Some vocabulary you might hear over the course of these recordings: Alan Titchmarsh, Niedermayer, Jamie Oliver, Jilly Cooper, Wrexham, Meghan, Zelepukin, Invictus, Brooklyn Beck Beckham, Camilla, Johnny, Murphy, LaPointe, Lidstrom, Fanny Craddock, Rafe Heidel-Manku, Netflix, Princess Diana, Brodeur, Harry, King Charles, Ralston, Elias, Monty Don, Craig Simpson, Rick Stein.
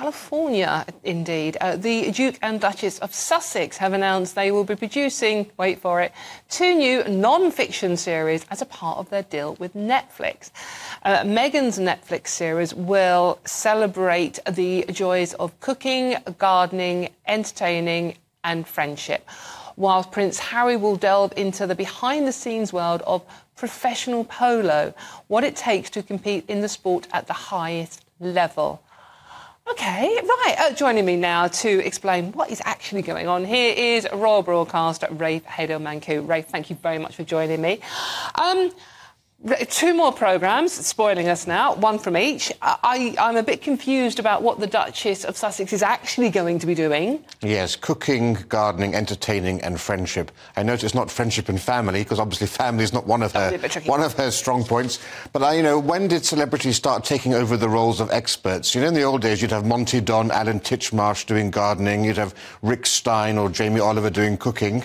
California, indeed. The Duke and Duchess of Sussex have announced they will be producing, wait for it, 2 new non-fiction series as a part of their deal with Netflix. Meghan's Netflix series will celebrate the joys of cooking, gardening, entertaining and friendship, while Prince Harry will delve into the behind-the-scenes world of professional polo, what it takes to compete in the sport at the highest level. OK, right, joining me now to explain what is actually going on here is Royal Broadcaster Rafe Heidel-Manku. Rafe, thank you very much for joining me. 2 more programmes, spoiling us now, 1 from each. I'm a bit confused about what the Duchess of Sussex is actually going to be doing. Yes, cooking, gardening, entertaining and friendship. I notice it's not friendship and family, because obviously family is not one of her strong points. But, you know, when did celebrities start taking over the roles of experts? You know, in the old days, you'd have Monty Don, Alan Titchmarsh doing gardening, you'd have Rick Stein or Jamie Oliver doing cooking.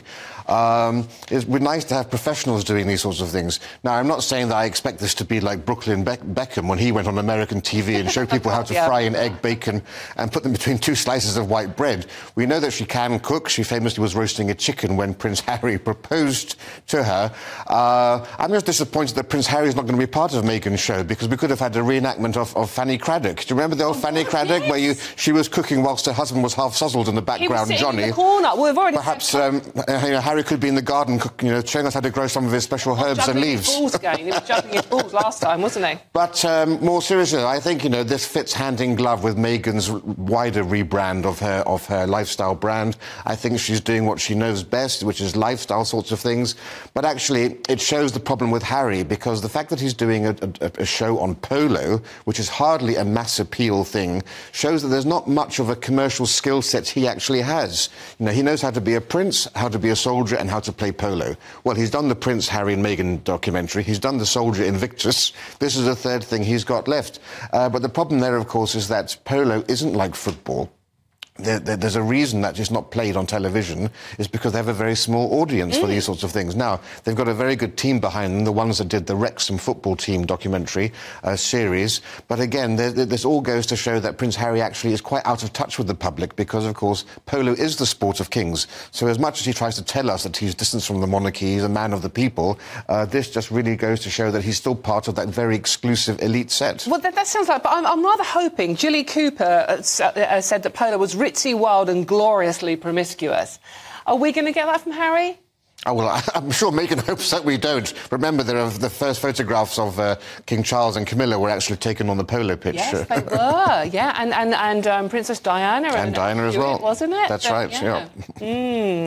It would be nice to have professionals doing these sorts of things. Now, I'm not saying that I expect this to be like Brooklyn Beckham when he went on American TV and showed people how to fry an egg, bacon, and put them between 2 slices of white bread. We know that she can cook. She famously was roasting a chicken when Prince Harry proposed to her. I'm just disappointed that Prince Harry's not going to be part of Meghan's show, because we could have had a reenactment of Fanny Craddock. Do you remember the old Fanny Craddock, where she was cooking whilst her husband was half-suzzled in the background, Johnny? In the corner. We've already Harry could be in the garden, you know, showing us how to grow some of his special herbs and leaves. He was juggling his balls last time, wasn't he? But more seriously, I think, you know, this fits hand in glove with Meghan's wider rebrand of her lifestyle brand. I think she's doing what she knows best, which is lifestyle sorts of things. But actually, it shows the problem with Harry, because the fact that he's doing a show on polo, which is hardly a mass appeal thing, shows that there's not much of a commercial skill set he actually has. You know, he knows how to be a prince, how to be a soldier and how to play polo. Well, he's done the Prince Harry and Meghan documentary. He's done the soldier Invictus. This is the 3rd thing he's got left. But the problem there, of course, is that polo isn't like football. There's a reason that it's not played on television, is because they have a very small audience for these sorts of things. Now, they've got a very good team behind them, the ones that did the Wrexham football team documentary series. But again, this all goes to show that Prince Harry actually is quite out of touch with the public, because, of course, polo is the sport of kings. So as much as he tries to tell us that he's distanced from the monarchy, he's a man of the people, this just really goes to show that he's still part of that very exclusive elite set. Well, that sounds like... But I'm rather hoping... Jilly Cooper said that polo was ritzy, wild and gloriously promiscuous. Are we going to get that from Harry? Oh, well, I'm sure Meghan hopes that we don't. Remember, the first photographs of King Charles and Camilla were actually taken on the polo pitch. Yes, they were, yeah. And Princess Diana. And Diana as well. Wasn't it? That's right, yeah.